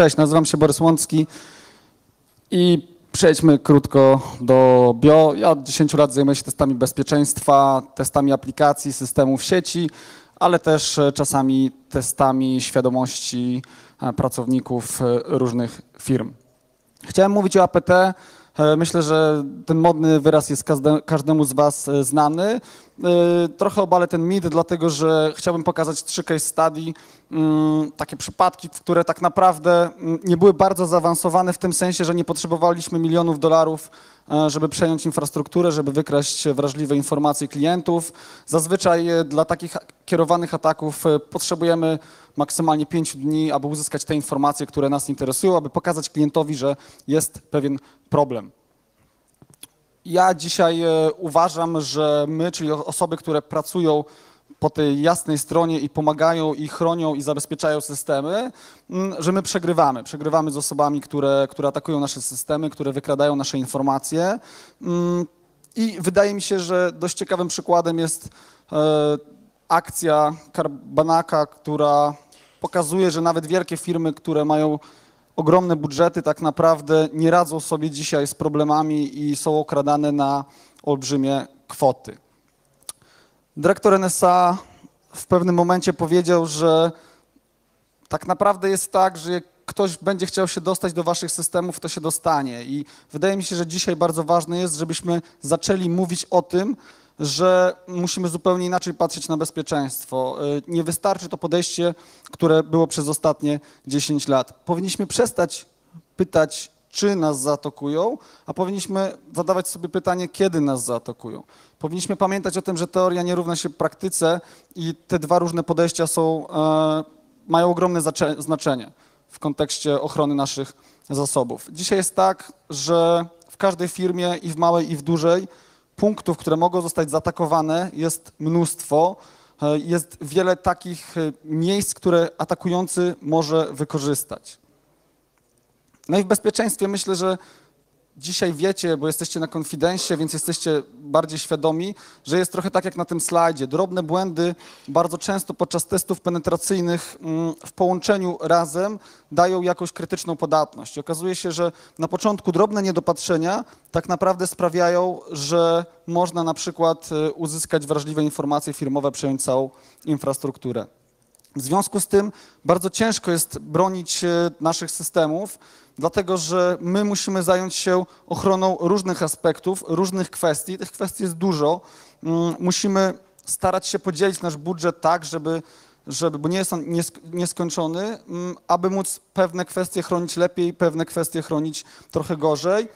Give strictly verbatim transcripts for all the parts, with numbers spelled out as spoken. Cześć, nazywam się Borys Łącki i przejdźmy krótko do bio. Ja od dziesięciu lat zajmuję się testami bezpieczeństwa, testami aplikacji, systemów sieci, ale też czasami testami świadomości pracowników różnych firm. Chciałem mówić o A P T. Myślę, że ten modny wyraz jest każdemu z was znany. Trochę obalę ten mit, dlatego że chciałbym pokazać trzy case study, takie przypadki, które tak naprawdę nie były bardzo zaawansowane w tym sensie, że nie potrzebowaliśmy milionów dolarów, żeby przejąć infrastrukturę, żeby wykraść wrażliwe informacje klientów. Zazwyczaj dla takich kierowanych ataków potrzebujemy maksymalnie pięciu dni, aby uzyskać te informacje, które nas interesują, aby pokazać klientowi, że jest pewien problem. Ja dzisiaj uważam, że my, czyli osoby, które pracują po tej jasnej stronie i pomagają i chronią i zabezpieczają systemy, że my przegrywamy. Przegrywamy z osobami, które, które atakują nasze systemy, które wykradają nasze informacje. I wydaje mi się, że dość ciekawym przykładem jest akcja Carbanaca, która pokazuje, że nawet wielkie firmy, które mają ogromne budżety, tak naprawdę nie radzą sobie dzisiaj z problemami i są okradane na olbrzymie kwoty. Dyrektor N S A w pewnym momencie powiedział, że tak naprawdę jest tak, że jak ktoś będzie chciał się dostać do waszych systemów, to się dostanie. I wydaje mi się, że dzisiaj bardzo ważne jest, żebyśmy zaczęli mówić o tym, że musimy zupełnie inaczej patrzeć na bezpieczeństwo. Nie wystarczy to podejście, które było przez ostatnie dziesięć lat. Powinniśmy przestać pytać, czy nas zaatakują, a powinniśmy zadawać sobie pytanie, kiedy nas zaatakują. Powinniśmy pamiętać o tym, że teoria nie równa się praktyce i te dwa różne podejścia są, mają ogromne znaczenie w kontekście ochrony naszych zasobów. Dzisiaj jest tak, że w każdej firmie, i w małej, i w dużej, punktów, które mogą zostać zaatakowane, jest mnóstwo. Jest wiele takich miejsc, które atakujący może wykorzystać. No i w bezpieczeństwie myślę, że dzisiaj wiecie, bo jesteście na konfidencie, więc jesteście bardziej świadomi, że jest trochę tak jak na tym slajdzie. Drobne błędy bardzo często podczas testów penetracyjnych w połączeniu razem dają jakąś krytyczną podatność. I okazuje się, że na początku drobne niedopatrzenia tak naprawdę sprawiają, że można na przykład uzyskać wrażliwe informacje firmowe, przejąć całą infrastrukturę. W związku z tym bardzo ciężko jest bronić naszych systemów, dlatego że my musimy zająć się ochroną różnych aspektów, różnych kwestii. Tych kwestii jest dużo. Musimy starać się podzielić nasz budżet tak, żeby, żeby bo nie jest on nieskończony, aby móc pewne kwestie chronić lepiej, pewne kwestie chronić trochę gorzej.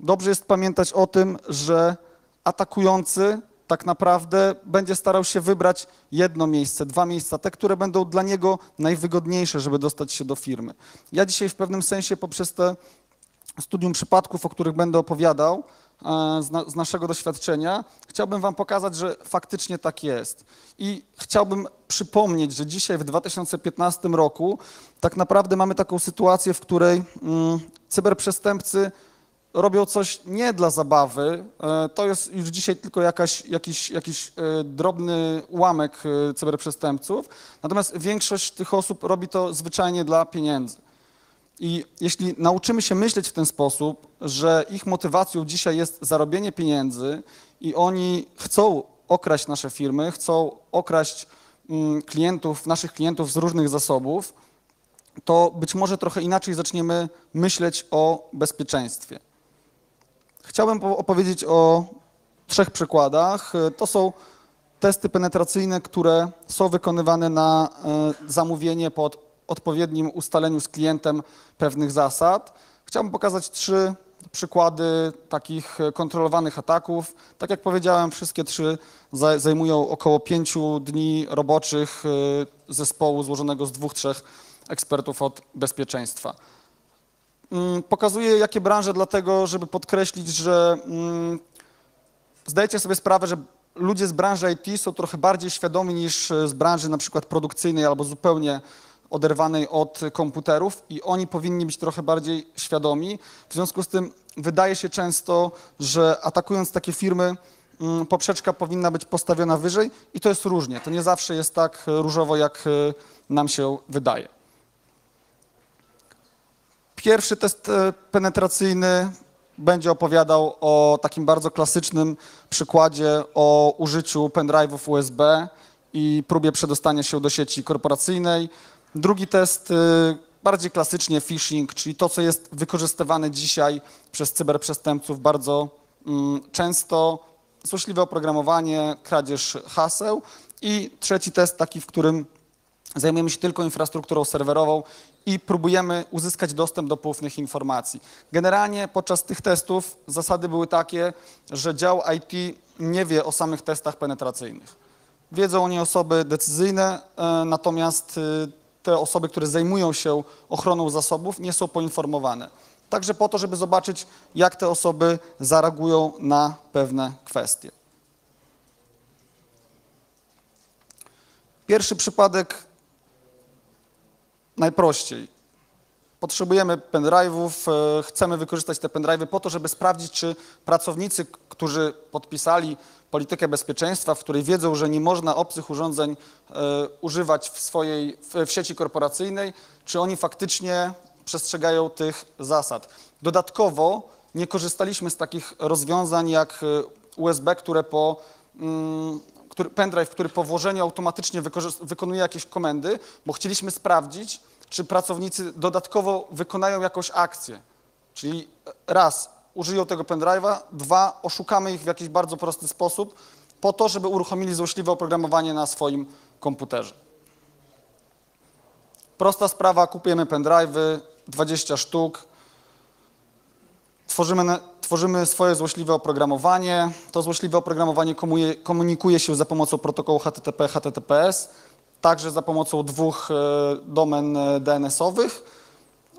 Dobrze jest pamiętać o tym, że atakujący tak naprawdę będzie starał się wybrać jedno miejsce, dwa miejsca, te, które będą dla niego najwygodniejsze, żeby dostać się do firmy. Ja dzisiaj w pewnym sensie poprzez te studium przypadków, o których będę opowiadał z, na, z naszego doświadczenia, chciałbym wam pokazać, że faktycznie tak jest. I chciałbym przypomnieć, że dzisiaj w dwa tysiące piętnastym roku tak naprawdę mamy taką sytuację, w której mm, cyberprzestępcy robią coś nie dla zabawy, to jest już dzisiaj tylko jakaś, jakiś, jakiś drobny ułamek cyberprzestępców, natomiast większość tych osób robi to zwyczajnie dla pieniędzy. I jeśli nauczymy się myśleć w ten sposób, że ich motywacją dzisiaj jest zarobienie pieniędzy i oni chcą okraść nasze firmy, chcą okraść klientów, naszych klientów z różnych zasobów, to być może trochę inaczej zaczniemy myśleć o bezpieczeństwie. Chciałbym opowiedzieć o trzech przykładach. To są testy penetracyjne, które są wykonywane na zamówienie po odpowiednim ustaleniu z klientem pewnych zasad. Chciałbym pokazać trzy przykłady takich kontrolowanych ataków. Tak jak powiedziałem, wszystkie trzy zajmują około pięciu dni roboczych zespołu złożonego z dwóch, trzech ekspertów od bezpieczeństwa. Pokazuję, jakie branże, dlatego żeby podkreślić, że mm, zdajcie sobie sprawę, że ludzie z branży I T są trochę bardziej świadomi niż z branży na przykład produkcyjnej albo zupełnie oderwanej od komputerów i oni powinni być trochę bardziej świadomi. W związku z tym wydaje się często, że atakując takie firmy, mm, poprzeczka powinna być postawiona wyżej i to jest różnie. To nie zawsze jest tak różowo, jak nam się wydaje. Pierwszy test penetracyjny będzie opowiadał o takim bardzo klasycznym przykładzie o użyciu pendrive'ów U S B i próbie przedostania się do sieci korporacyjnej. Drugi test bardziej klasycznie phishing, czyli to, co jest wykorzystywane dzisiaj przez cyberprzestępców bardzo często, złośliwe oprogramowanie, kradzież haseł. I trzeci test taki, w którym zajmujemy się tylko infrastrukturą serwerową i próbujemy uzyskać dostęp do poufnych informacji. Generalnie podczas tych testów zasady były takie, że dział I T nie wie o samych testach penetracyjnych. Wiedzą o niej osoby decyzyjne, natomiast te osoby, które zajmują się ochroną zasobów, nie są poinformowane. Także po to, żeby zobaczyć, jak te osoby zareagują na pewne kwestie. Pierwszy przypadek najprościej. Potrzebujemy pendrive'ów, chcemy wykorzystać te pendrive'y po to, żeby sprawdzić, czy pracownicy, którzy podpisali politykę bezpieczeństwa, w której wiedzą, że nie można obcych urządzeń używać w swojej w sieci korporacyjnej, czy oni faktycznie przestrzegają tych zasad. Dodatkowo nie korzystaliśmy z takich rozwiązań jak U S B, które po... Mm, Który, pendrive, który po włożeniu automatycznie wykonuje jakieś komendy, bo chcieliśmy sprawdzić, czy pracownicy dodatkowo wykonają jakąś akcję. Czyli raz, użyją tego pendrive'a, dwa, oszukamy ich w jakiś bardzo prosty sposób po to, żeby uruchomili złośliwe oprogramowanie na swoim komputerze. Prosta sprawa, kupujemy pendrive'y, dwadzieścia sztuk, tworzymy... Tworzymy swoje złośliwe oprogramowanie. To złośliwe oprogramowanie komunikuje się za pomocą protokołu H T T P, H T T P S, także za pomocą dwóch domen D N S owych.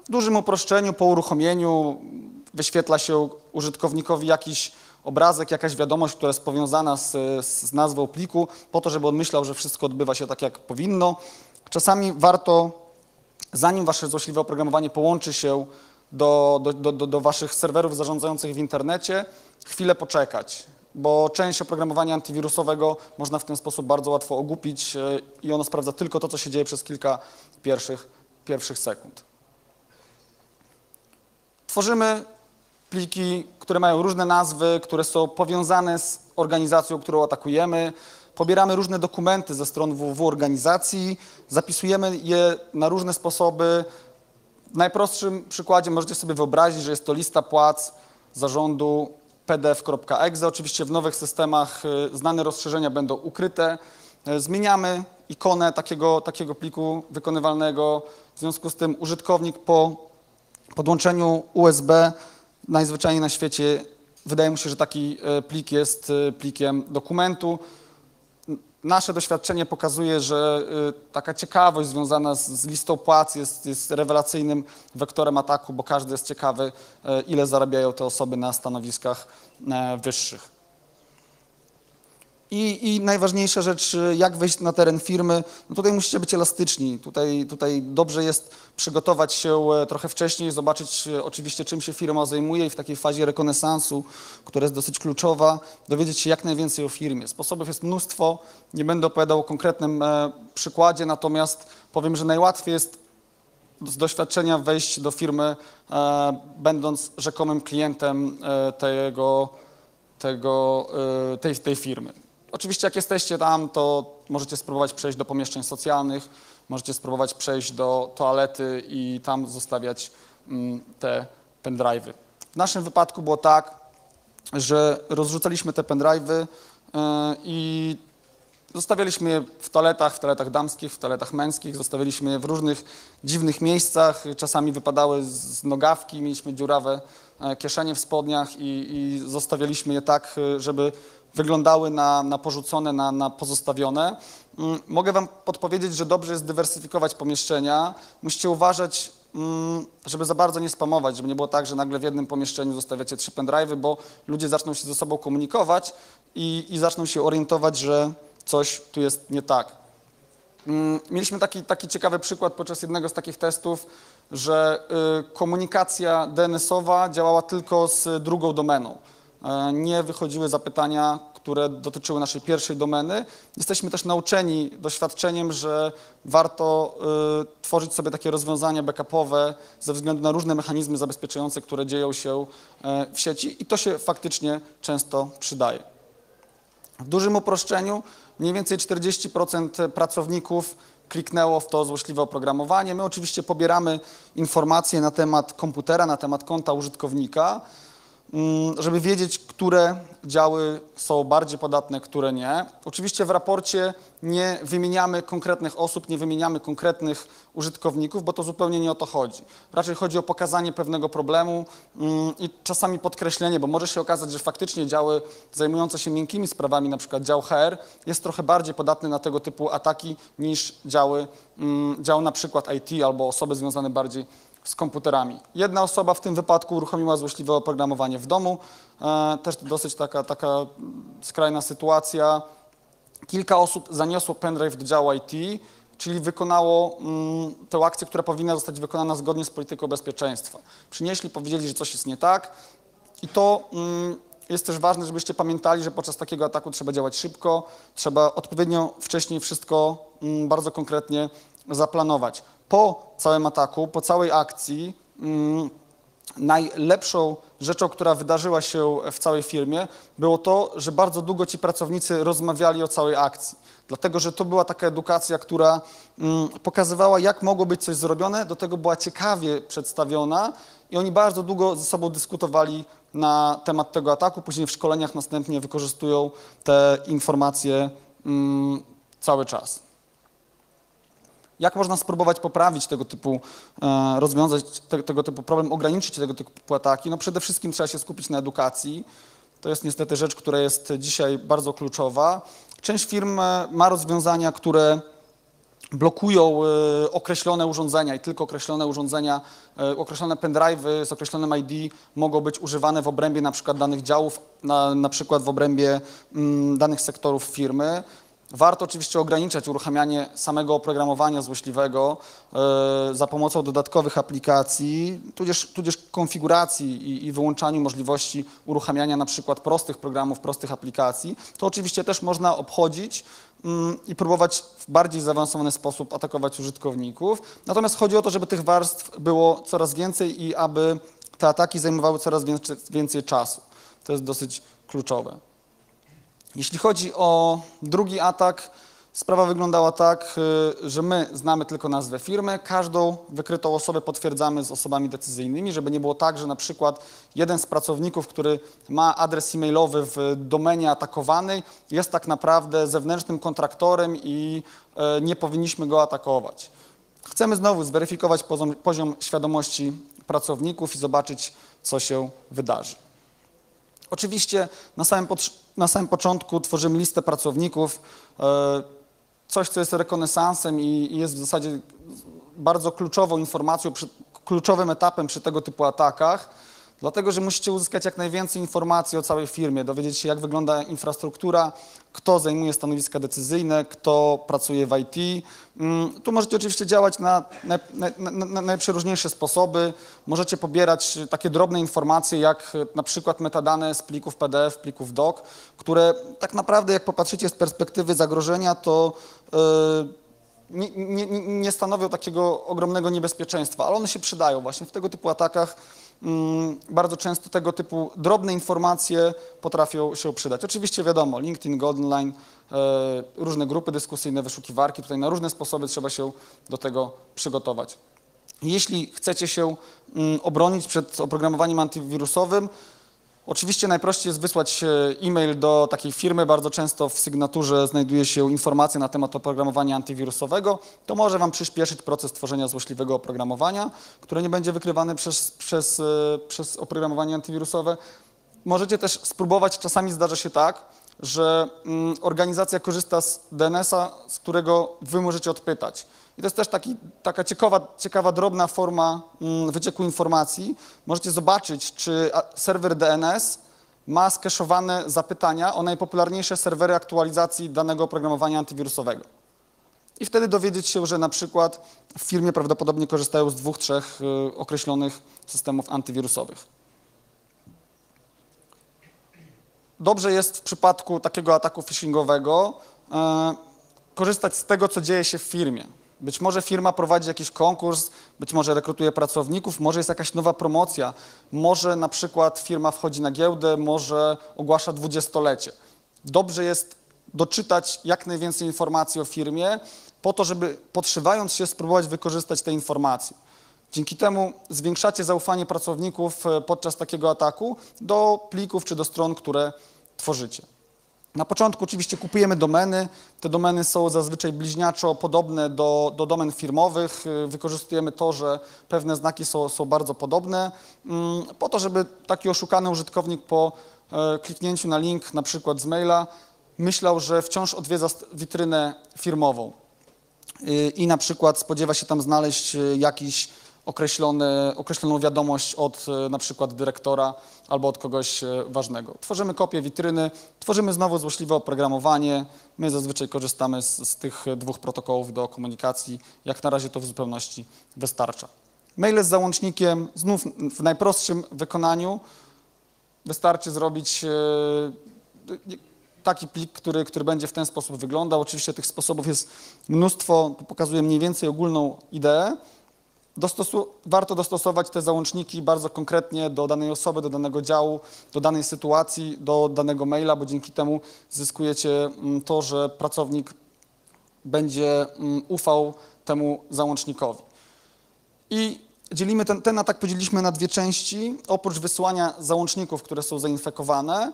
W dużym uproszczeniu, po uruchomieniu wyświetla się użytkownikowi jakiś obrazek, jakaś wiadomość, która jest powiązana z, z nazwą pliku, po to, żeby on myślał, że wszystko odbywa się tak, jak powinno. Czasami warto, zanim wasze złośliwe oprogramowanie połączy się Do, do, do, do waszych serwerów zarządzających w internecie, chwilę poczekać, bo część oprogramowania antywirusowego można w ten sposób bardzo łatwo ogłupić i ono sprawdza tylko to, co się dzieje przez kilka pierwszych, pierwszych sekund. Tworzymy pliki, które mają różne nazwy, które są powiązane z organizacją, którą atakujemy. Pobieramy różne dokumenty ze stron www organizacji, zapisujemy je na różne sposoby. W najprostszym przykładzie możecie sobie wyobrazić, że jest to lista płac zarządu pdf.exe. Oczywiście w nowych systemach znane rozszerzenia będą ukryte. Zmieniamy ikonę takiego, takiego pliku wykonywalnego. W związku z tym użytkownik po podłączeniu U S B najzwyczajniej na świecie wydaje mu się, że taki plik jest plikiem dokumentu. Nasze doświadczenie pokazuje, że taka ciekawość związana z listą płac jest, jest rewelacyjnym wektorem ataku, bo każdy jest ciekawy, ile zarabiają te osoby na stanowiskach wyższych. I, i najważniejsza rzecz, jak wejść na teren firmy. No tutaj musicie być elastyczni. Tutaj, tutaj dobrze jest przygotować się trochę wcześniej, zobaczyć oczywiście, czym się firma zajmuje i w takiej fazie rekonesansu, która jest dosyć kluczowa, dowiedzieć się jak najwięcej o firmie. Sposobów jest mnóstwo, nie będę opowiadał o konkretnym przykładzie, natomiast powiem, że najłatwiej jest z doświadczenia wejść do firmy, będąc rzekomym klientem tego, tego, tej, tej firmy. Oczywiście jak jesteście tam, to możecie spróbować przejść do pomieszczeń socjalnych, możecie spróbować przejść do toalety i tam zostawiać te pendrive'y. W naszym wypadku było tak, że rozrzucaliśmy te pendrive'y i zostawialiśmy je w toaletach, w toaletach damskich, w toaletach męskich, zostawialiśmy je w różnych dziwnych miejscach, czasami wypadały z nogawki, mieliśmy dziurawe kieszenie w spodniach i, i zostawialiśmy je tak, żeby wyglądały na, na porzucone, na, na pozostawione. Mogę wam podpowiedzieć, że dobrze jest dywersyfikować pomieszczenia. Musicie uważać, żeby za bardzo nie spamować, żeby nie było tak, że nagle w jednym pomieszczeniu zostawiacie trzy pendrive'y, bo ludzie zaczną się ze sobą komunikować i, i zaczną się orientować, że coś tu jest nie tak. Mieliśmy taki, taki ciekawy przykład podczas jednego z takich testów, że komunikacja D N S owa działała tylko z drugą domeną. Nie wychodziły zapytania, które dotyczyły naszej pierwszej domeny. Jesteśmy też nauczeni doświadczeniem, że warto y, tworzyć sobie takie rozwiązania backupowe ze względu na różne mechanizmy zabezpieczające, które dzieją się y, w sieci i to się faktycznie często przydaje. W dużym uproszczeniu mniej więcej czterdzieści procent pracowników kliknęło w to złośliwe oprogramowanie. My oczywiście pobieramy informacje na temat komputera, na temat konta użytkownika, żeby wiedzieć, które działy są bardziej podatne, które nie. Oczywiście w raporcie nie wymieniamy konkretnych osób, nie wymieniamy konkretnych użytkowników, bo to zupełnie nie o to chodzi. Raczej chodzi o pokazanie pewnego problemu i czasami podkreślenie, bo może się okazać, że faktycznie działy zajmujące się miękkimi sprawami, na przykład dział H R, jest trochę bardziej podatny na tego typu ataki niż działy, dział na przykład I T albo osoby związane bardziej z komputerami. Jedna osoba w tym wypadku uruchomiła złośliwe oprogramowanie w domu. E, też dosyć taka, taka skrajna sytuacja. Kilka osób zaniosło pendrive do działu I T, czyli wykonało mm, tę akcję, która powinna zostać wykonana zgodnie z polityką bezpieczeństwa. Przynieśli, powiedzieli, że coś jest nie tak i to mm, jest też ważne, żebyście pamiętali, że podczas takiego ataku trzeba działać szybko, trzeba odpowiednio wcześniej wszystko mm, bardzo konkretnie zaplanować. Po całym ataku, po całej akcji, mm, najlepszą rzeczą, która wydarzyła się w całej firmie, było to, że bardzo długo ci pracownicy rozmawiali o całej akcji. Dlatego, że to była taka edukacja, która mm, pokazywała, jak mogło być coś zrobione, do tego była ciekawie przedstawiona i oni bardzo długo ze sobą dyskutowali na temat tego ataku. Później w szkoleniach następnie wykorzystują te informacje mm, cały czas. Jak można spróbować poprawić tego typu, e, rozwiązać te, tego typu problem, ograniczyć tego typu ataki? No przede wszystkim trzeba się skupić na edukacji. To jest niestety rzecz, która jest dzisiaj bardzo kluczowa. Część firm ma rozwiązania, które blokują e, określone urządzenia i tylko określone urządzenia, e, określone pendrive'y z określonym I D mogą być używane w obrębie na przykład danych działów, na, na przykład w obrębie m, danych sektorów firmy. Warto oczywiście ograniczać uruchamianie samego oprogramowania złośliwego y, za pomocą dodatkowych aplikacji, tudzież, tudzież konfiguracji i, i wyłączaniu możliwości uruchamiania na przykład prostych programów, prostych aplikacji. To oczywiście też można obchodzić y, i próbować w bardziej zaawansowany sposób atakować użytkowników. Natomiast chodzi o to, żeby tych warstw było coraz więcej i aby te ataki zajmowały coraz więcej, więcej czasu. To jest dosyć kluczowe. Jeśli chodzi o drugi atak, sprawa wyglądała tak, że my znamy tylko nazwę firmy, każdą wykrytą osobę potwierdzamy z osobami decyzyjnymi, żeby nie było tak, że na przykład jeden z pracowników, który ma adres e-mailowy w domenie atakowanej, jest tak naprawdę zewnętrznym kontraktorem i nie powinniśmy go atakować. Chcemy znowu zweryfikować poziom, poziom świadomości pracowników i zobaczyć, co się wydarzy. Oczywiście na samym, na samym początku tworzymy listę pracowników, coś, co jest rekonesansem i jest w zasadzie bardzo kluczową informacją, kluczowym etapem przy tego typu atakach, dlatego że musicie uzyskać jak najwięcej informacji o całej firmie, dowiedzieć się, jak wygląda infrastruktura, kto zajmuje stanowiska decyzyjne, kto pracuje w I T. Tu możecie oczywiście działać na, na, na, na najprzeróżniejsze sposoby. Możecie pobierać takie drobne informacje, jak na przykład metadane z plików P D F, plików doc, które tak naprawdę, jak popatrzycie z perspektywy zagrożenia, to yy, nie, nie, nie stanowią takiego ogromnego niebezpieczeństwa, ale one się przydają właśnie w tego typu atakach. Bardzo często tego typu drobne informacje potrafią się przydać. Oczywiście wiadomo, LinkedIn, Goldenline, różne grupy dyskusyjne, wyszukiwarki, tutaj na różne sposoby trzeba się do tego przygotować. Jeśli chcecie się obronić przed oprogramowaniem antywirusowym, oczywiście najprościej jest wysłać e-mail do takiej firmy, bardzo często w sygnaturze znajduje się informacja na temat oprogramowania antywirusowego. To może Wam przyspieszyć proces tworzenia złośliwego oprogramowania, które nie będzie wykrywane przez, przez, przez oprogramowanie antywirusowe. Możecie też spróbować, czasami zdarza się tak, że organizacja korzysta z D N S a, z którego Wy możecie odpytać. I to jest też taki, taka ciekawa, ciekawa, drobna forma wycieku informacji. Możecie zobaczyć, czy serwer D N S ma skeszowane zapytania o najpopularniejsze serwery aktualizacji danego oprogramowania antywirusowego. I wtedy dowiedzieć się, że na przykład w firmie prawdopodobnie korzystają z dwóch, trzech określonych systemów antywirusowych. dobrze jest w przypadku takiego ataku phishingowego e, korzystać z tego, co dzieje się w firmie. Być może firma prowadzi jakiś konkurs, być może rekrutuje pracowników, może jest jakaś nowa promocja, może na przykład firma wchodzi na giełdę, może ogłasza dwudziestolecie. Dobrze jest doczytać jak najwięcej informacji o firmie po to, żeby podszywając się spróbować wykorzystać te informacje. Dzięki temu zwiększacie zaufanie pracowników podczas takiego ataku do plików czy do stron, które tworzycie. Na początku oczywiście kupujemy domeny. Te domeny są zazwyczaj bliźniaczo podobne do, do domen firmowych. Wykorzystujemy to, że pewne znaki są, są bardzo podobne po to, żeby taki oszukany użytkownik po kliknięciu na link na przykład z maila myślał, że wciąż odwiedza witrynę firmową i na przykład spodziewa się tam znaleźć jakiś określony, określoną wiadomość od na przykład dyrektora albo od kogoś ważnego. Tworzymy kopię witryny, tworzymy znowu złośliwe oprogramowanie. My zazwyczaj korzystamy z, z tych dwóch protokołów do komunikacji. Jak na razie to w zupełności wystarcza. Maile z załącznikiem znów w najprostszym wykonaniu wystarczy zrobić taki plik, który, który będzie w ten sposób wyglądał. Oczywiście tych sposobów jest mnóstwo, pokazuję mniej więcej ogólną ideę. Dostosu- warto dostosować te załączniki bardzo konkretnie do danej osoby, do danego działu, do danej sytuacji, do danego maila, bo dzięki temu zyskujecie to, że pracownik będzie ufał temu załącznikowi. I dzielimy ten, ten atak podzieliliśmy na dwie części. Oprócz wysyłania załączników, które są zainfekowane,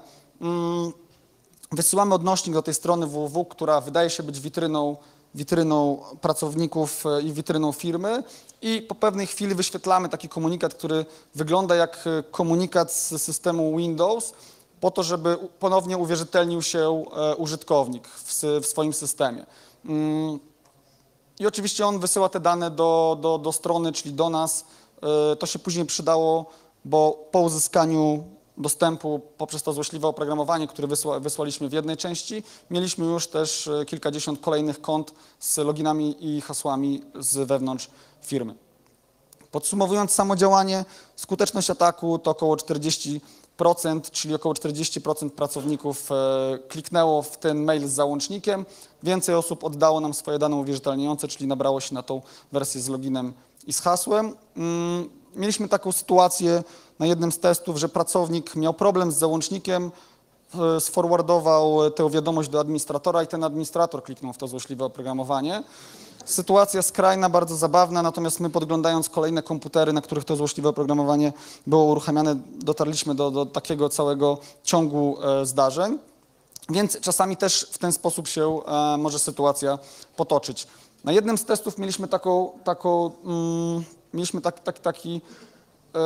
wysyłamy odnośnik do tej strony www, która wydaje się być witryną witryną pracowników i witryną firmy i po pewnej chwili wyświetlamy taki komunikat, który wygląda jak komunikat z systemu Windows po to, żeby ponownie uwierzytelnił się użytkownik w swoim systemie. I oczywiście on wysyła te dane do, do, do strony, czyli do nas. To się później przydało, bo po uzyskaniu dostępu poprzez to złośliwe oprogramowanie, które wysła, wysłaliśmy w jednej części, mieliśmy już też kilkadziesiąt kolejnych kont z loginami i hasłami z wewnątrz firmy. Podsumowując samo działanie, skuteczność ataku to około czterdzieści procent, czyli około czterdzieści procent pracowników kliknęło w ten mail z załącznikiem, więcej osób oddało nam swoje dane uwierzytelniające, czyli nabrało się na tą wersję z loginem i z hasłem. Mieliśmy taką sytuację na jednym z testów, że pracownik miał problem z załącznikiem, sforwardował tę wiadomość do administratora i ten administrator kliknął w to złośliwe oprogramowanie. Sytuacja skrajna, bardzo zabawna, natomiast my podglądając kolejne komputery, na których to złośliwe oprogramowanie było uruchamiane, dotarliśmy do, do takiego całego ciągu zdarzeń, więc czasami też w ten sposób się może sytuacja potoczyć. Na jednym z testów mieliśmy taką, taką mm, mieliśmy tak, tak, taki, yy,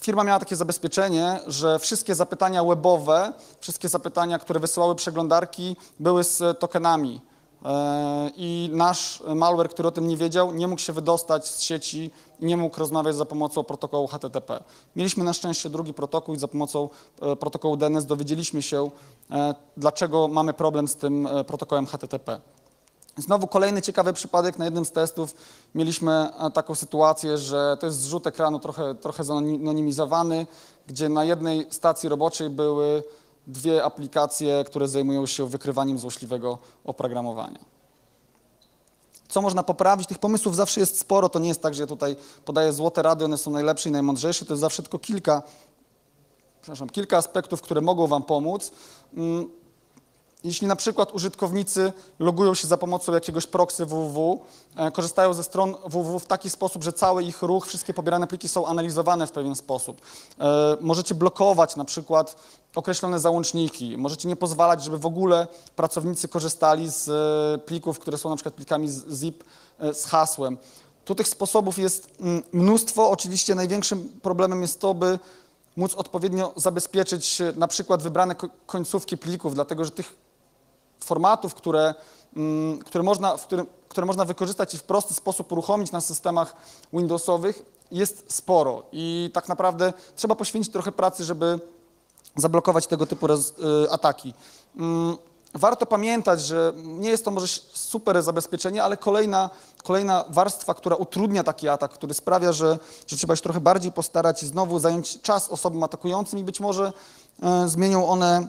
firma miała takie zabezpieczenie, że wszystkie zapytania webowe, wszystkie zapytania, które wysyłały przeglądarki, były z tokenami yy, i nasz malware, który o tym nie wiedział, nie mógł się wydostać z sieci i nie mógł rozmawiać za pomocą protokołu H T T P. Mieliśmy na szczęście drugi protokół i za pomocą yy, protokołu D N S dowiedzieliśmy się, yy, dlaczego mamy problem z tym yy, protokołem H T T P. Znowu kolejny ciekawy przypadek, na jednym z testów mieliśmy taką sytuację, że to jest zrzut ekranu trochę, trochę zanonimizowany, gdzie na jednej stacji roboczej były dwie aplikacje, które zajmują się wykrywaniem złośliwego oprogramowania. Co można poprawić? Tych pomysłów zawsze jest sporo, to nie jest tak, że ja tutaj podaję złote rady, one są najlepsze i najmądrzejsze, to jest zawsze tylko kilka, przepraszam, kilka aspektów, które mogą wam pomóc. Jeśli na przykład użytkownicy logują się za pomocą jakiegoś proxy www, korzystają ze stron www w taki sposób, że cały ich ruch, wszystkie pobierane pliki są analizowane w pewien sposób. Możecie blokować na przykład określone załączniki, możecie nie pozwalać, żeby w ogóle pracownicy korzystali z plików, które są na przykład plikami zip z hasłem. Tu tych sposobów jest mnóstwo, oczywiście największym problemem jest to, by móc odpowiednio zabezpieczyć na przykład wybrane końcówki plików, dlatego że tych formatów, które, które, można, w którym, które można wykorzystać i w prosty sposób uruchomić na systemach Windowsowych jest sporo i tak naprawdę trzeba poświęcić trochę pracy, żeby zablokować tego typu ataki. Warto pamiętać, że nie jest to może super zabezpieczenie, ale kolejna, kolejna warstwa, która utrudnia taki atak, który sprawia, że, że trzeba się trochę bardziej postarać i znowu zająć czas osobom atakującym i być może y, zmienią one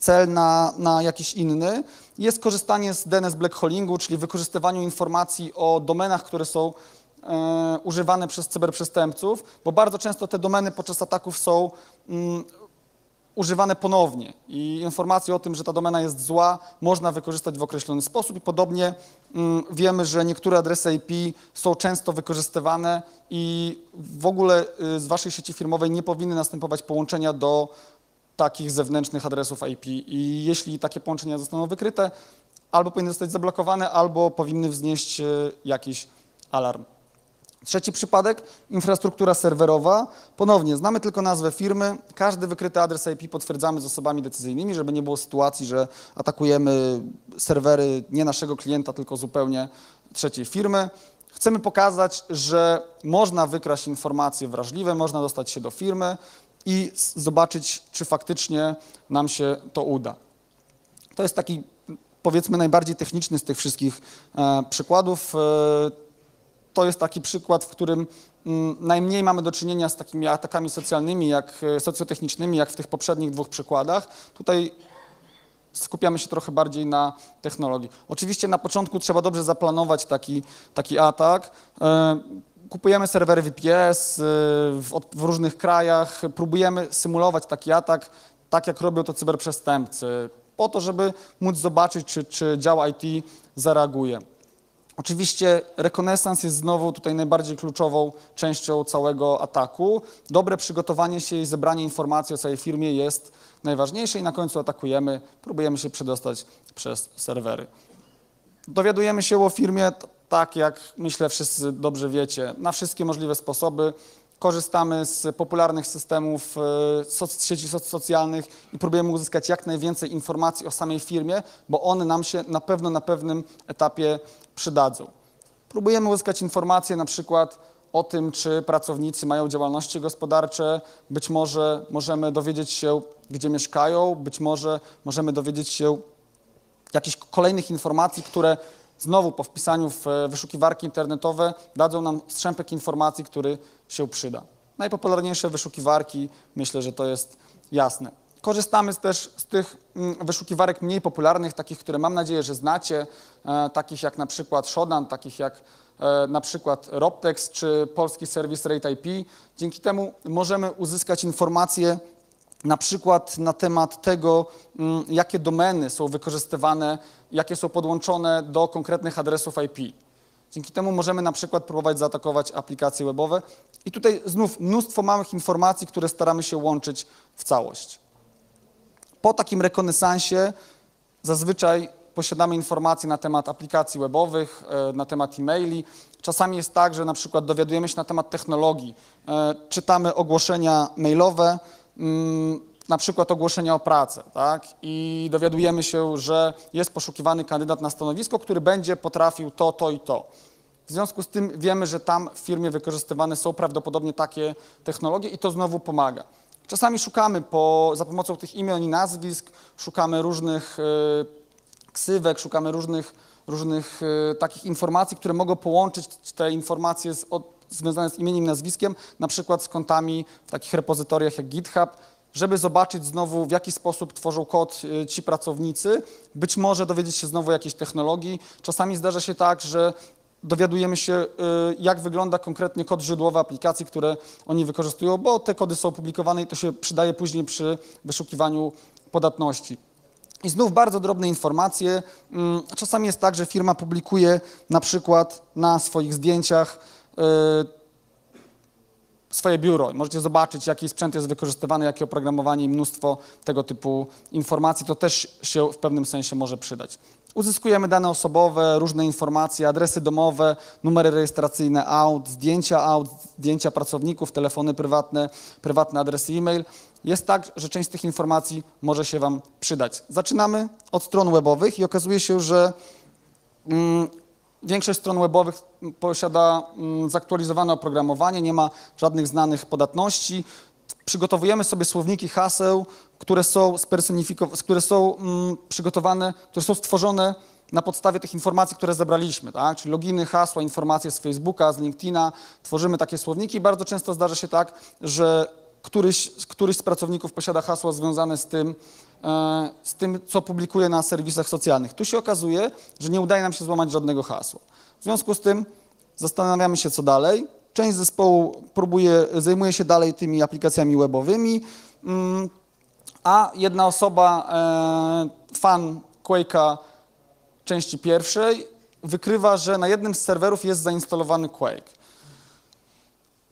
cel na, na jakiś inny, jest korzystanie z D N S blackholingu, czyli wykorzystywaniu informacji o domenach, które są e, używane przez cyberprzestępców, bo bardzo często te domeny podczas ataków są mm, używane ponownie i informacje o tym, że ta domena jest zła, można wykorzystać w określony sposób i podobnie mm, wiemy, że niektóre adresy I P są często wykorzystywane i w ogóle y, z waszej sieci firmowej nie powinny następować połączenia do takich zewnętrznych adresów I P i jeśli takie połączenia zostaną wykryte, albo powinny zostać zablokowane, albo powinny wznieść jakiś alarm. Trzeci przypadek, infrastruktura serwerowa. Ponownie, znamy tylko nazwę firmy, każdy wykryty adres I P potwierdzamy z osobami decyzyjnymi, żeby nie było sytuacji, że atakujemy serwery nie naszego klienta, tylko zupełnie trzeciej firmy. Chcemy pokazać, że można wykraść informacje wrażliwe, można dostać się do firmy i zobaczyć, czy faktycznie nam się to uda. To jest taki, powiedzmy, najbardziej techniczny z tych wszystkich e, przykładów. E, to jest taki przykład, w którym m, najmniej mamy do czynienia z takimi atakami socjalnymi, jak socjotechnicznymi, jak w tych poprzednich dwóch przykładach. Tutaj skupiamy się trochę bardziej na technologii. Oczywiście na początku trzeba dobrze zaplanować taki, taki atak. E, Kupujemy serwery V P S w różnych krajach, próbujemy symulować taki atak, tak jak robią to cyberprzestępcy, po to, żeby móc zobaczyć, czy, czy dział I T zareaguje. Oczywiście rekonesans jest znowu tutaj najbardziej kluczową częścią całego ataku. Dobre przygotowanie się i zebranie informacji o całej firmie jest najważniejsze i na końcu atakujemy, próbujemy się przedostać przez serwery. Dowiadujemy się o firmie, tak jak myślę wszyscy dobrze wiecie, na wszystkie możliwe sposoby. Korzystamy z popularnych systemów soc- sieci soc- socjalnych i próbujemy uzyskać jak najwięcej informacji o samej firmie, bo one nam się na pewno na pewnym etapie przydadzą. Próbujemy uzyskać informacje na przykład o tym, czy pracownicy mają działalności gospodarcze, być może możemy dowiedzieć się, gdzie mieszkają, być może możemy dowiedzieć się jakichś kolejnych informacji, które znowu po wpisaniu w wyszukiwarki internetowe dadzą nam strzępek informacji, który się przyda. Najpopularniejsze wyszukiwarki, myślę, że to jest jasne. Korzystamy też z tych wyszukiwarek mniej popularnych, takich, które mam nadzieję, że znacie, takich jak na przykład Shodan, takich jak na przykład Robtex czy polski serwis Rate I P. Dzięki temu możemy uzyskać informacje na przykład na temat tego, jakie domeny są wykorzystywane, jakie są podłączone do konkretnych adresów I P. Dzięki temu możemy na przykład próbować zaatakować aplikacje webowe. I tutaj znów mnóstwo małych informacji, które staramy się łączyć w całość. Po takim rekonesansie zazwyczaj posiadamy informacje na temat aplikacji webowych, na temat e-maili. Czasami jest tak, że na przykład dowiadujemy się na temat technologii, czytamy ogłoszenia mailowe, na przykład ogłoszenia o pracę, tak? I dowiadujemy się, że jest poszukiwany kandydat na stanowisko, który będzie potrafił to, to i to. W związku z tym wiemy, że tam w firmie wykorzystywane są prawdopodobnie takie technologie i to znowu pomaga. Czasami szukamy po, za pomocą tych imion i nazwisk, szukamy różnych y, ksywek, szukamy różnych, różnych y, takich informacji, które mogą połączyć te informacje z, od, związane z imieniem i nazwiskiem, na przykład z kontami w takich repozytoriach jak GitHub, żeby zobaczyć znowu, w jaki sposób tworzą kod ci pracownicy, być może dowiedzieć się znowu jakiejś technologii. Czasami zdarza się tak, że dowiadujemy się, jak wygląda konkretnie kod źródłowy aplikacji, które oni wykorzystują, bo te kody są opublikowane i to się przydaje później przy wyszukiwaniu podatności. I znów bardzo drobne informacje. Czasami jest tak, że firma publikuje na przykład na swoich zdjęciach swoje biuro. Możecie zobaczyć, jaki sprzęt jest wykorzystywany, jakie oprogramowanie i mnóstwo tego typu informacji. To też się w pewnym sensie może przydać. Uzyskujemy dane osobowe, różne informacje, adresy domowe, numery rejestracyjne aut, zdjęcia aut, zdjęcia pracowników, telefony prywatne, prywatne adresy e-mail. Jest tak, że część z tych informacji może się wam przydać. Zaczynamy od stron webowych i okazuje się, że mm, większość stron webowych posiada zaktualizowane oprogramowanie, nie ma żadnych znanych podatności. Przygotowujemy sobie słowniki haseł, które są, które są przygotowane, które są stworzone na podstawie tych informacji, które zebraliśmy, tak? Czyli loginy, hasła, informacje z Facebooka, z LinkedIna. Tworzymy takie słowniki i bardzo często zdarza się tak, że któryś, któryś z pracowników posiada hasła związane z tym, z tym, co publikuje na serwisach socjalnych. Tu się okazuje, że nie udaje nam się złamać żadnego hasła. W związku z tym zastanawiamy się, co dalej. Część zespołu próbuje, zajmuje się dalej tymi aplikacjami webowymi, a jedna osoba, fan Quake'a części pierwszej, wykrywa, że na jednym z serwerów jest zainstalowany Quake.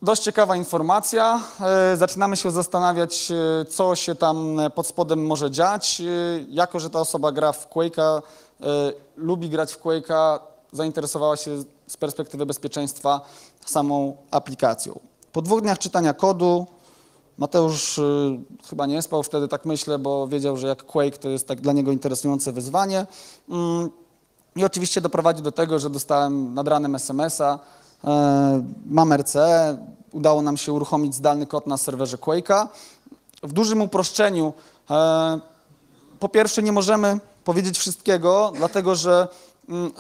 Dość ciekawa informacja. Zaczynamy się zastanawiać, co się tam pod spodem może dziać. Jako że ta osoba gra w Quake'a, lubi grać w Quake'a, zainteresowała się z perspektywy bezpieczeństwa samą aplikacją. Po dwóch dniach czytania kodu Mateusz chyba nie spał wtedy, tak myślę, bo wiedział, że jak Quake to jest tak dla niego interesujące wyzwanie. I oczywiście doprowadzi do tego, że dostałem nad ranem es em es a, mam er ce e, udało nam się uruchomić zdalny kod na serwerze Quake'a. W dużym uproszczeniu, po pierwsze, nie możemy powiedzieć wszystkiego, dlatego że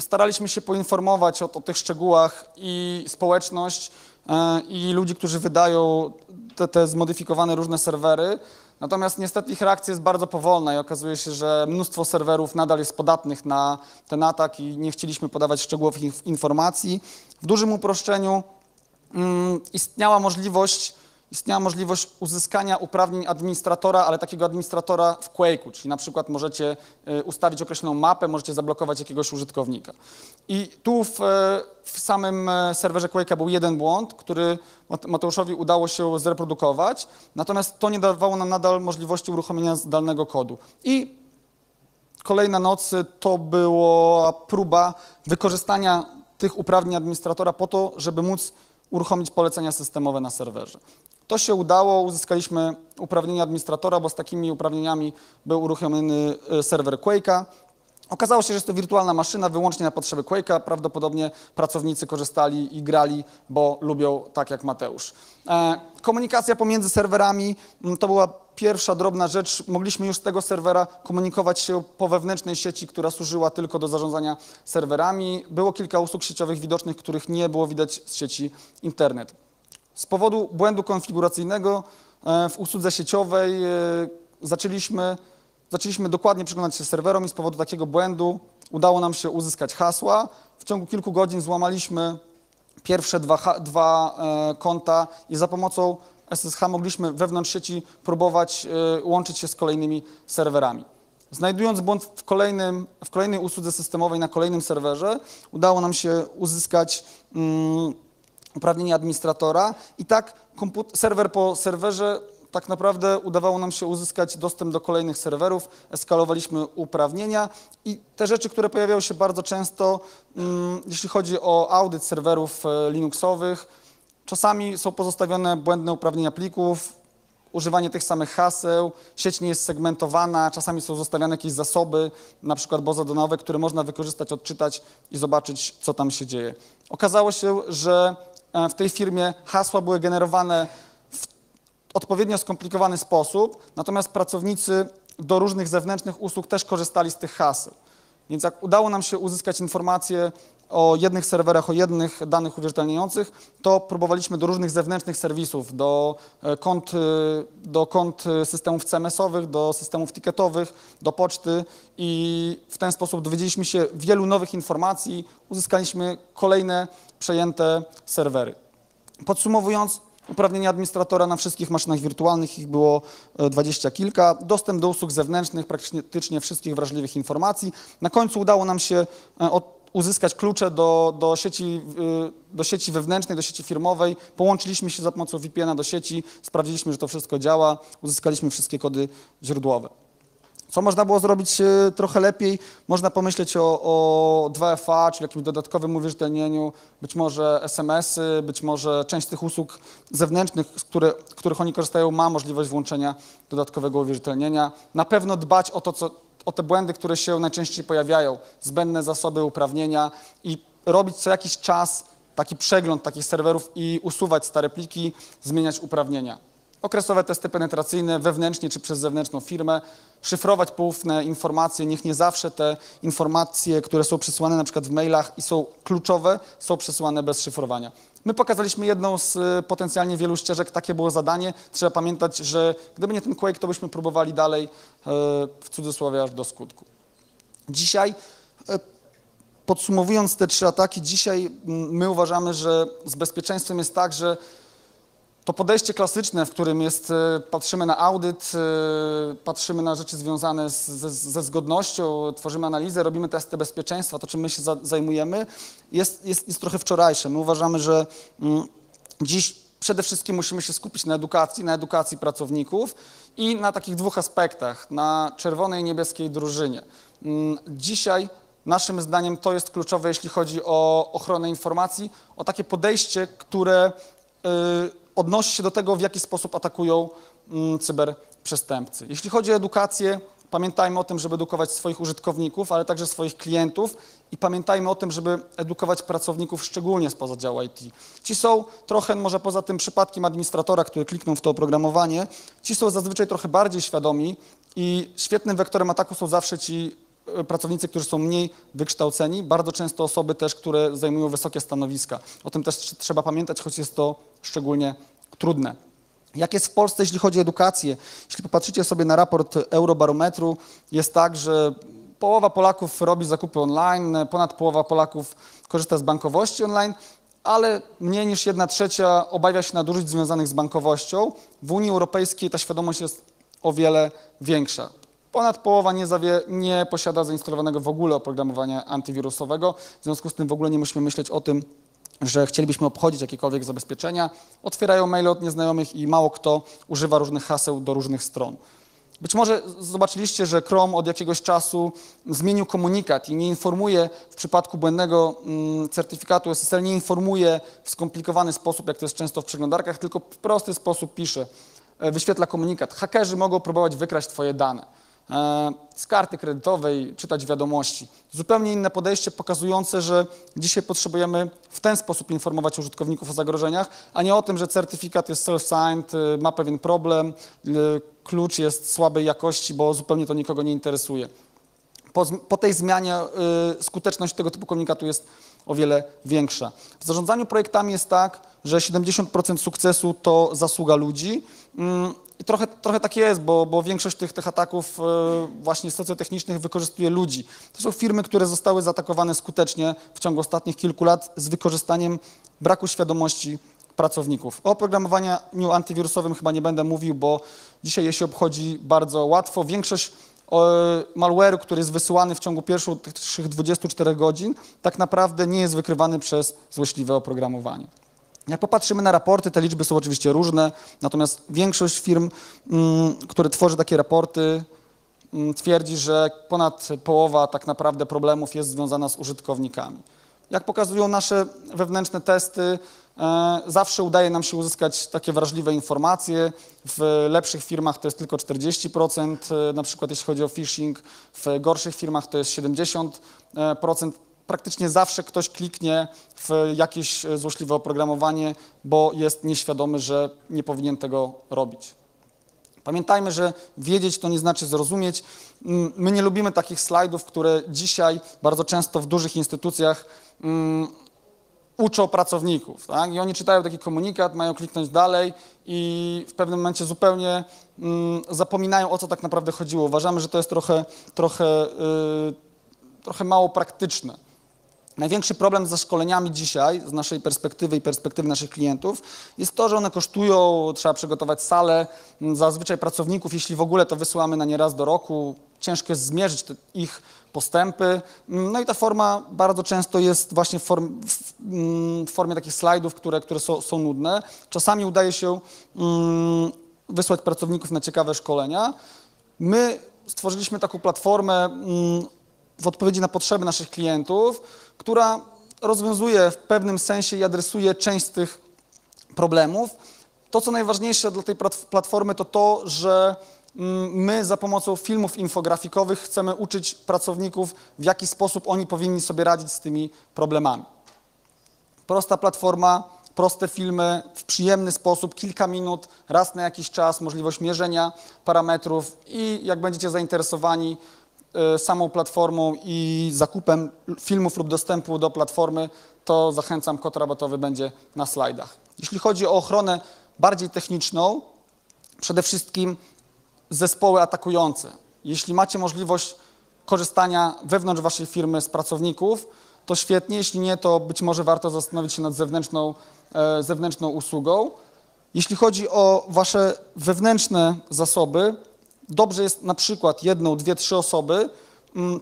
staraliśmy się poinformować o, o tych szczegółach i społeczność, i ludzi, którzy wydają te, te zmodyfikowane różne serwery. Natomiast niestety ich reakcja jest bardzo powolna i okazuje się, że mnóstwo serwerów nadal jest podatnych na ten atak i nie chcieliśmy podawać szczegółów informacji. W dużym uproszczeniu um, istniała możliwość, istniała możliwość uzyskania uprawnień administratora, ale takiego administratora w Quake'u, czyli na przykład możecie y, ustawić określoną mapę, możecie zablokować jakiegoś użytkownika. I tu w, w samym serwerze Quake'a był jeden błąd, który Mateuszowi udało się zreprodukować, natomiast to nie dawało nam nadal możliwości uruchomienia zdalnego kodu. I kolejna noc to była próba wykorzystania tych uprawnień administratora po to, żeby móc uruchomić polecenia systemowe na serwerze. To się udało, uzyskaliśmy uprawnienia administratora, bo z takimi uprawnieniami był uruchomiony serwer Quake'a. Okazało się, że jest to wirtualna maszyna wyłącznie na potrzeby Quake'a. Prawdopodobnie pracownicy korzystali i grali, bo lubią, tak jak Mateusz. Komunikacja pomiędzy serwerami to była pierwsza drobna rzecz. Mogliśmy już z tego serwera komunikować się po wewnętrznej sieci, która służyła tylko do zarządzania serwerami. Było kilka usług sieciowych widocznych, których nie było widać z sieci internet. Z powodu błędu konfiguracyjnego w usłudze sieciowej zaczęliśmy Zaczęliśmy dokładnie przyglądać się serwerom i z powodu takiego błędu udało nam się uzyskać hasła. W ciągu kilku godzin złamaliśmy pierwsze dwa, dwa e, konta i za pomocą es es ha mogliśmy wewnątrz sieci próbować e, łączyć się z kolejnymi serwerami. Znajdując błąd w, kolejnym, w kolejnej usłudze systemowej na kolejnym serwerze, udało nam się uzyskać mm, uprawnienie administratora i tak serwer po serwerze tak naprawdę udawało nam się uzyskać dostęp do kolejnych serwerów, eskalowaliśmy uprawnienia i te rzeczy, które pojawiały się bardzo często, um, jeśli chodzi o audyt serwerów linuxowych, czasami są pozostawione błędne uprawnienia plików, używanie tych samych haseł, sieć nie jest segmentowana, czasami są zostawiane jakieś zasoby, na przykład bozodonowe, które można wykorzystać, odczytać i zobaczyć, co tam się dzieje. Okazało się, że w tej firmie hasła były generowane odpowiednio skomplikowany sposób, natomiast pracownicy do różnych zewnętrznych usług też korzystali z tych haseł. Więc jak udało nam się uzyskać informacje o jednych serwerach, o jednych danych uwierzytelniających, to próbowaliśmy do różnych zewnętrznych serwisów, do kont, do kont systemów C M S owych, do systemów ticketowych, do poczty i w ten sposób dowiedzieliśmy się wielu nowych informacji, uzyskaliśmy kolejne przejęte serwery. Podsumowując, uprawnienia administratora na wszystkich maszynach wirtualnych, ich było dwadzieścia kilka, dostęp do usług zewnętrznych, praktycznie wszystkich wrażliwych informacji. Na końcu udało nam się uzyskać klucze do, do, sieci, do sieci wewnętrznej, do sieci firmowej. Połączyliśmy się za pomocą wu pe ena do sieci, sprawdziliśmy, że to wszystko działa, uzyskaliśmy wszystkie kody źródłowe. Co można było zrobić trochę lepiej? Można pomyśleć o, o dwa ef a, czyli jakimś dodatkowym uwierzytelnieniu, być może es em es y, być może część tych usług zewnętrznych, z które, których oni korzystają, ma możliwość włączenia dodatkowego uwierzytelnienia. Na pewno dbać o, to, co, o te błędy, które się najczęściej pojawiają, zbędne zasoby, uprawnienia i robić co jakiś czas taki przegląd takich serwerów i usuwać stare pliki, zmieniać uprawnienia. okresowe testy penetracyjne wewnętrznie czy przez zewnętrzną firmę, szyfrować poufne informacje, niech nie zawsze te informacje, które są przesyłane na przykład w mailach i są kluczowe, są przesyłane bez szyfrowania. My pokazaliśmy jedną z potencjalnie wielu ścieżek, takie było zadanie. Trzeba pamiętać, że gdyby nie ten Quake, to byśmy próbowali dalej, w cudzysłowie, aż do skutku. Dzisiaj, podsumowując te trzy ataki, dzisiaj my uważamy, że z bezpieczeństwem jest tak, że to podejście klasyczne, w którym jest, patrzymy na audyt, patrzymy na rzeczy związane z, ze, ze zgodnością, tworzymy analizę, robimy testy bezpieczeństwa, to czym my się za, zajmujemy, jest, jest, jest trochę wczorajsze. My uważamy, że mm, dziś przede wszystkim musimy się skupić na edukacji, na edukacji pracowników i na takich dwóch aspektach, na czerwonej i niebieskiej drużynie. Mm, dzisiaj naszym zdaniem to jest kluczowe, jeśli chodzi o ochronę informacji, o takie podejście, które yy, odnosi się do tego, w jaki sposób atakują cyberprzestępcy. Jeśli chodzi o edukację, pamiętajmy o tym, żeby edukować swoich użytkowników, ale także swoich klientów i pamiętajmy o tym, żeby edukować pracowników, szczególnie spoza działu I T. Ci są trochę, może poza tym przypadkiem administratora, który kliknął w to oprogramowanie, ci są zazwyczaj trochę bardziej świadomi i świetnym wektorem ataku są zawsze ci pracownicy, którzy są mniej wykształceni, bardzo często osoby też, które zajmują wysokie stanowiska. O tym też trzeba pamiętać, choć jest to szczególnie trudne. Jak jest w Polsce, jeśli chodzi o edukację? Jeśli popatrzycie sobie na raport Eurobarometru, jest tak, że połowa Polaków robi zakupy online, ponad połowa Polaków korzysta z bankowości online, ale mniej niż jedna trzecia obawia się nadużyć związanych z bankowością. W Unii Europejskiej ta świadomość jest o wiele większa. Ponad połowa nie, zawie, nie posiada zainstalowanego w ogóle oprogramowania antywirusowego, w związku z tym w ogóle nie musimy myśleć o tym, że chcielibyśmy obchodzić jakiekolwiek zabezpieczenia. Otwierają maile od nieznajomych i mało kto używa różnych haseł do różnych stron. Być może zobaczyliście, że Chrome od jakiegoś czasu zmienił komunikat i nie informuje w przypadku błędnego certyfikatu S S L, nie informuje w skomplikowany sposób, jak to jest często w przeglądarkach, tylko w prosty sposób pisze, wyświetla komunikat. Hakerzy mogą próbować wykraść twoje dane. Z karty kredytowej czytać wiadomości. Zupełnie inne podejście pokazujące, że dzisiaj potrzebujemy w ten sposób informować użytkowników o zagrożeniach, a nie o tym, że certyfikat jest self-signed, ma pewien problem, klucz jest słabej jakości, bo zupełnie to nikogo nie interesuje. Po, po tej zmianie y, skuteczność tego typu komunikatu jest o wiele większa. W zarządzaniu projektami jest tak, że siedemdziesiąt procent sukcesu to zasługa ludzi. Y, I trochę, trochę tak jest, bo, bo większość tych, tych ataków właśnie socjotechnicznych wykorzystuje ludzi. To są firmy, które zostały zaatakowane skutecznie w ciągu ostatnich kilku lat z wykorzystaniem braku świadomości pracowników. O oprogramowaniu antywirusowym chyba nie będę mówił, bo dzisiaj je się obchodzi bardzo łatwo. Większość malware'u, który jest wysyłany w ciągu pierwszych dwudziestu czterech godzin, tak naprawdę nie jest wykrywany przez złośliwe oprogramowanie. Jak popatrzymy na raporty, te liczby są oczywiście różne, natomiast większość firm, m, które tworzy takie raporty, m, twierdzi, że ponad połowa tak naprawdę problemów jest związana z użytkownikami. Jak pokazują nasze wewnętrzne testy, e, zawsze udaje nam się uzyskać takie wrażliwe informacje. W lepszych firmach to jest tylko czterdzieści procent, e, na przykład jeśli chodzi o phishing, w gorszych firmach to jest siedemdziesiąt procent. Praktycznie zawsze ktoś kliknie w jakieś złośliwe oprogramowanie, bo jest nieświadomy, że nie powinien tego robić. Pamiętajmy, że wiedzieć to nie znaczy zrozumieć. My nie lubimy takich slajdów, które dzisiaj bardzo często w dużych instytucjach um, uczą pracowników. Tak? I oni czytają taki komunikat, mają kliknąć dalej i w pewnym momencie zupełnie um, zapominają, o co tak naprawdę chodziło. Uważamy, że to jest trochę, trochę, yy, trochę mało praktyczne. Największy problem ze szkoleniami dzisiaj, z naszej perspektywy i perspektywy naszych klientów, jest to, że one kosztują, trzeba przygotować salę, zazwyczaj pracowników, jeśli w ogóle to wysyłamy na nie raz do roku, ciężko jest zmierzyć te ich postępy. No i ta forma bardzo często jest właśnie w, form, w, w formie takich slajdów, które, które są, są nudne. Czasami udaje się mm, wysłać pracowników na ciekawe szkolenia. My stworzyliśmy taką platformę mm, w odpowiedzi na potrzeby naszych klientów, która rozwiązuje w pewnym sensie i adresuje część z tych problemów. To, co najważniejsze dla tej platformy, to to, że my za pomocą filmów infografikowych chcemy uczyć pracowników, w jaki sposób oni powinni sobie radzić z tymi problemami. Prosta platforma, proste filmy w przyjemny sposób, kilka minut, raz na jakiś czas, możliwość mierzenia parametrów i jak będziecie zainteresowani samą platformą i zakupem filmów lub dostępu do platformy, to zachęcam, kod rabatowy będzie na slajdach. Jeśli chodzi o ochronę bardziej techniczną, przede wszystkim zespoły atakujące. Jeśli macie możliwość korzystania wewnątrz waszej firmy z pracowników, to świetnie, jeśli nie, to być może warto zastanowić się nad zewnętrzną, zewnętrzną usługą. Jeśli chodzi o wasze wewnętrzne zasoby, dobrze jest na przykład jedną, dwie, trzy osoby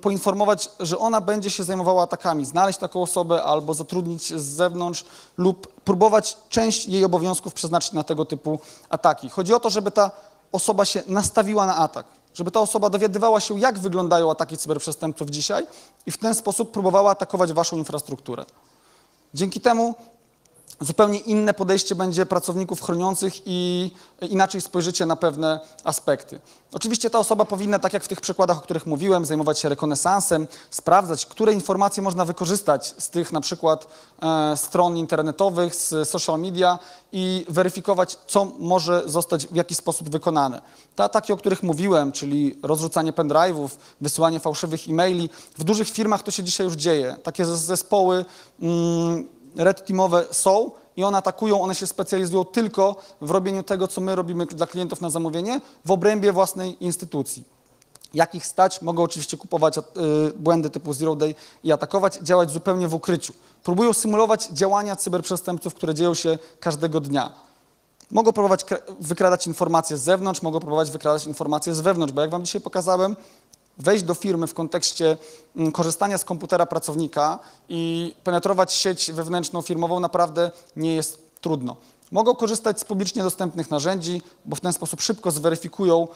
poinformować, że ona będzie się zajmowała atakami, znaleźć taką osobę albo zatrudnić z zewnątrz lub próbować część jej obowiązków przeznaczyć na tego typu ataki. Chodzi o to, żeby ta osoba się nastawiła na atak, żeby ta osoba dowiadywała się, jak wyglądają ataki cyberprzestępców dzisiaj i w ten sposób próbowała atakować waszą infrastrukturę. Dzięki temu zupełnie inne podejście będzie pracowników chroniących i inaczej spojrzycie na pewne aspekty. Oczywiście ta osoba powinna, tak jak w tych przykładach, o których mówiłem, zajmować się rekonesansem, sprawdzać, które informacje można wykorzystać z tych na przykład e, stron internetowych, z social media i weryfikować, co może zostać w jaki sposób wykonane. Te ataki, o których mówiłem, czyli rozrzucanie pendrive'ów, wysyłanie fałszywych e-maili, w dużych firmach to się dzisiaj już dzieje. Takie zespoły mm, red teamowe są i one atakują, one się specjalizują tylko w robieniu tego, co my robimy dla klientów na zamówienie w obrębie własnej instytucji. Jak ich stać? Mogą oczywiście kupować błędy typu zero day i atakować, działać zupełnie w ukryciu. Próbują symulować działania cyberprzestępców, które dzieją się każdego dnia. Mogą próbować wykradać informacje z zewnątrz, mogą próbować wykradać informacje z wewnątrz, bo jak wam dzisiaj pokazałem, wejść do firmy w kontekście korzystania z komputera pracownika i penetrować sieć wewnętrzną firmową naprawdę nie jest trudno. Mogą korzystać z publicznie dostępnych narzędzi, bo w ten sposób szybko zweryfikują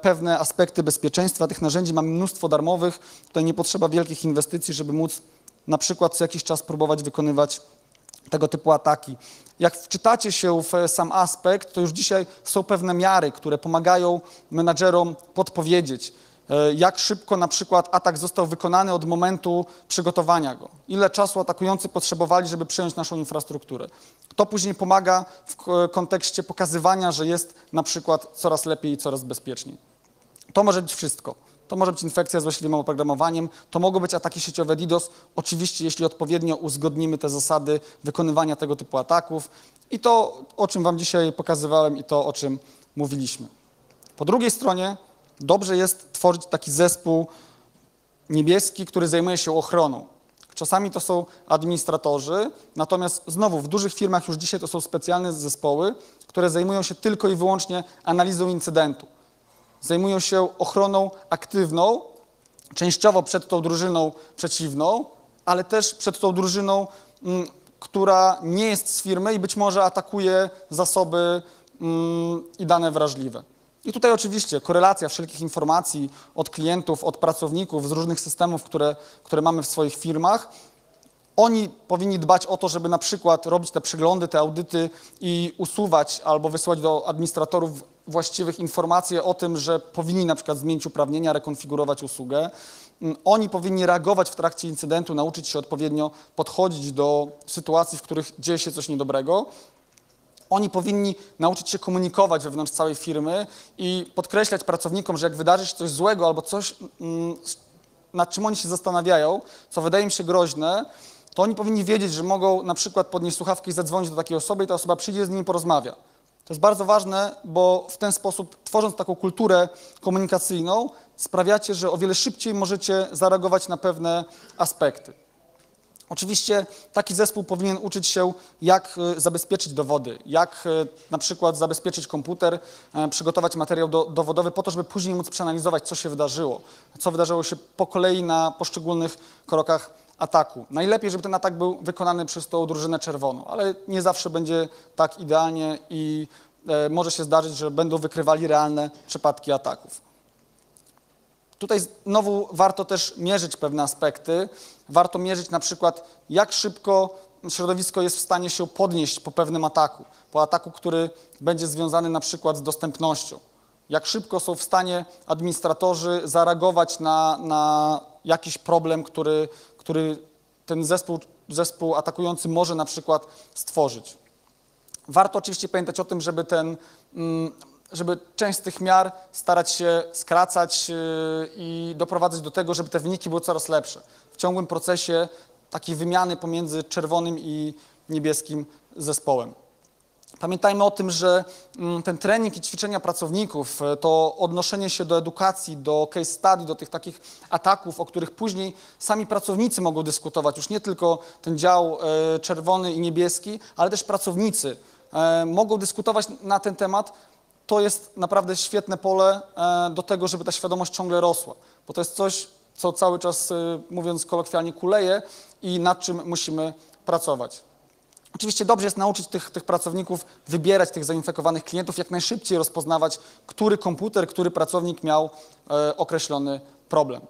pewne aspekty bezpieczeństwa. Tych narzędzi mamy mnóstwo darmowych, tutaj nie potrzeba wielkich inwestycji, żeby móc na przykład co jakiś czas próbować wykonywać tego typu ataki. Jak wczytacie się w sam aspekt, to już dzisiaj są pewne miary, które pomagają menadżerom podpowiedzieć, jak szybko na przykład atak został wykonany od momentu przygotowania go, ile czasu atakujący potrzebowali, żeby przejąć naszą infrastrukturę. To później pomaga w kontekście pokazywania, że jest na przykład coraz lepiej i coraz bezpieczniej. To może być wszystko. To może być infekcja złośliwym oprogramowaniem, to mogą być ataki sieciowe DDoS, oczywiście jeśli odpowiednio uzgodnimy te zasady wykonywania tego typu ataków i to, o czym wam dzisiaj pokazywałem i to, o czym mówiliśmy. Po drugiej stronie dobrze jest tworzyć taki zespół niebieski, który zajmuje się ochroną. Czasami to są administratorzy, natomiast znowu w dużych firmach już dzisiaj to są specjalne zespoły, które zajmują się tylko i wyłącznie analizą incydentu. Zajmują się ochroną aktywną, częściowo przed tą drużyną przeciwną, ale też przed tą drużyną, m, która nie jest z firmy i być może atakuje zasoby m, i dane wrażliwe. I tutaj oczywiście korelacja wszelkich informacji od klientów, od pracowników z różnych systemów, które, które mamy w swoich firmach. Oni powinni dbać o to, żeby na przykład robić te przeglądy, te audyty i usuwać albo wysyłać do administratorów właściwych informacje o tym, że powinni na przykład zmienić uprawnienia, rekonfigurować usługę. Oni powinni reagować w trakcie incydentu, nauczyć się odpowiednio podchodzić do sytuacji, w których dzieje się coś niedobrego. Oni powinni nauczyć się komunikować wewnątrz całej firmy i podkreślać pracownikom, że jak wydarzy się coś złego albo coś, nad czym oni się zastanawiają, co wydaje im się groźne, to oni powinni wiedzieć, że mogą na przykład podnieść słuchawki i zadzwonić do takiej osoby i ta osoba przyjdzie z nimi i porozmawia. To jest bardzo ważne, bo w ten sposób, tworząc taką kulturę komunikacyjną, sprawiacie, że o wiele szybciej możecie zareagować na pewne aspekty. Oczywiście taki zespół powinien uczyć się, jak zabezpieczyć dowody, jak na przykład zabezpieczyć komputer, przygotować materiał do, dowodowy po to, żeby później móc przeanalizować, co się wydarzyło, co wydarzyło się po kolei na poszczególnych krokach ataku. Najlepiej, żeby ten atak był wykonany przez tą drużynę czerwoną, ale nie zawsze będzie tak idealnie i e, może się zdarzyć, że będą wykrywali realne przypadki ataków. Tutaj znowu warto też mierzyć pewne aspekty. Warto mierzyć na przykład, jak szybko środowisko jest w stanie się podnieść po pewnym ataku, po ataku, który będzie związany na przykład z dostępnością. Jak szybko są w stanie administratorzy zareagować na, na jakiś problem, który, który ten zespół, zespół atakujący może na przykład stworzyć. Warto oczywiście pamiętać o tym, żeby ten, żeby część z tych miar starać się skracać i doprowadzać do tego, żeby te wyniki były coraz lepsze. W ciągłym procesie takiej wymiany pomiędzy czerwonym i niebieskim zespołem. Pamiętajmy o tym, że ten trening i ćwiczenia pracowników, to odnoszenie się do edukacji, do case study, do tych takich ataków, o których później sami pracownicy mogą dyskutować, już nie tylko ten dział czerwony i niebieski, ale też pracownicy mogą dyskutować na ten temat. To jest naprawdę świetne pole do tego, żeby ta świadomość ciągle rosła, bo to jest coś, co cały czas, mówiąc kolokwialnie, kuleje i nad czym musimy pracować. Oczywiście dobrze jest nauczyć tych, tych pracowników wybierać tych zainfekowanych klientów, jak najszybciej rozpoznawać, który komputer, który pracownik miał e, określony problem.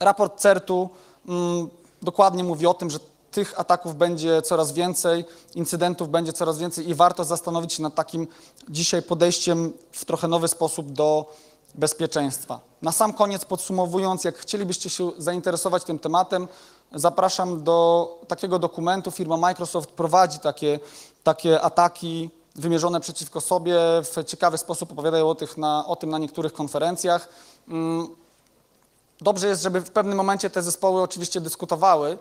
Raport certu mm, dokładnie mówi o tym, że tych ataków będzie coraz więcej, incydentów będzie coraz więcej i warto zastanowić się nad takim dzisiaj podejściem w trochę nowy sposób do bezpieczeństwa. Na sam koniec podsumowując, jak chcielibyście się zainteresować tym tematem, zapraszam do takiego dokumentu. Firma Microsoft prowadzi takie, takie ataki wymierzone przeciwko sobie. W ciekawy sposób opowiadają o, tych na, o tym na niektórych konferencjach. Dobrze jest, żeby w pewnym momencie te zespoły oczywiście dyskutowały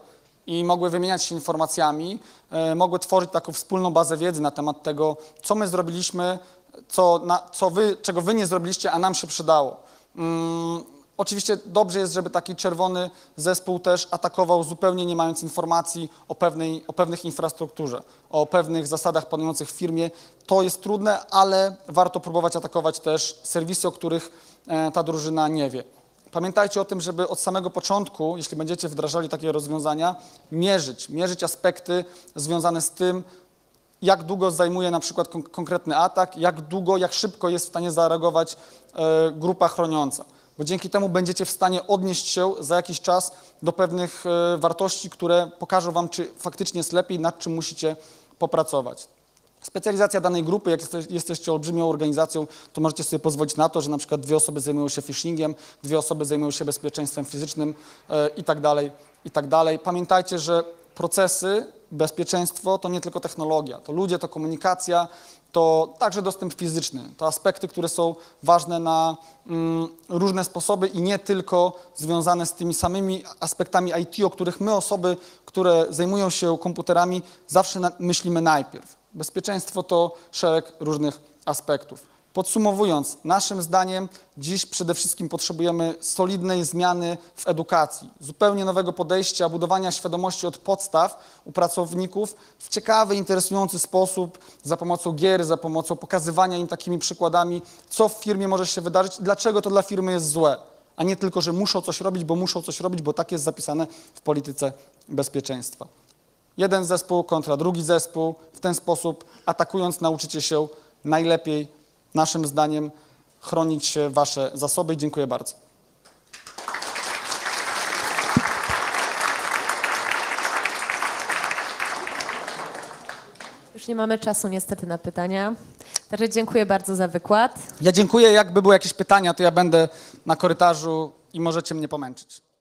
i mogły wymieniać się informacjami, mogły tworzyć taką wspólną bazę wiedzy na temat tego, co my zrobiliśmy, co, na, co wy, czego wy nie zrobiliście, a nam się przydało. Oczywiście dobrze jest, żeby taki czerwony zespół też atakował zupełnie nie mając informacji o, pewnej, o pewnych infrastrukturze, o pewnych zasadach panujących w firmie. To jest trudne, ale warto próbować atakować też serwisy, o których ta drużyna nie wie. Pamiętajcie o tym, żeby od samego początku, jeśli będziecie wdrażali takie rozwiązania, mierzyć, mierzyć aspekty związane z tym, jak długo zajmuje na przykład kon- konkretny atak, jak długo, jak szybko jest w stanie zareagować e, grupa chroniąca. Bo dzięki temu będziecie w stanie odnieść się za jakiś czas do pewnych wartości, które pokażą wam, czy faktycznie jest lepiej, nad czym musicie popracować. Specjalizacja danej grupy, jak jesteście olbrzymią organizacją, to możecie sobie pozwolić na to, że na przykład dwie osoby zajmują się phishingiem, dwie osoby zajmują się bezpieczeństwem fizycznym i tak dalej, i tak dalej. Pamiętajcie, że procesy, bezpieczeństwo to nie tylko technologia, to ludzie, to komunikacja, to także dostęp fizyczny, to aspekty, które są ważne na mm, różne sposoby i nie tylko związane z tymi samymi aspektami I T, o których my osoby, które zajmują się komputerami, zawsze na, myślimy najpierw. Bezpieczeństwo to szereg różnych aspektów. Podsumowując, naszym zdaniem dziś przede wszystkim potrzebujemy solidnej zmiany w edukacji, zupełnie nowego podejścia, budowania świadomości od podstaw u pracowników w ciekawy, interesujący sposób, za pomocą gier, za pomocą pokazywania im takimi przykładami, co w firmie może się wydarzyć, dlaczego to dla firmy jest złe, a nie tylko, że muszą coś robić, bo muszą coś robić, bo tak jest zapisane w polityce bezpieczeństwa. Jeden zespół kontra drugi zespół, w ten sposób atakując nauczycie się najlepiej, naszym zdaniem, chronić wasze zasoby. Dziękuję bardzo. Już nie mamy czasu niestety na pytania. Także dziękuję bardzo za wykład. Ja dziękuję. Jakby były jakieś pytania, to ja będę na korytarzu i możecie mnie pomęczyć.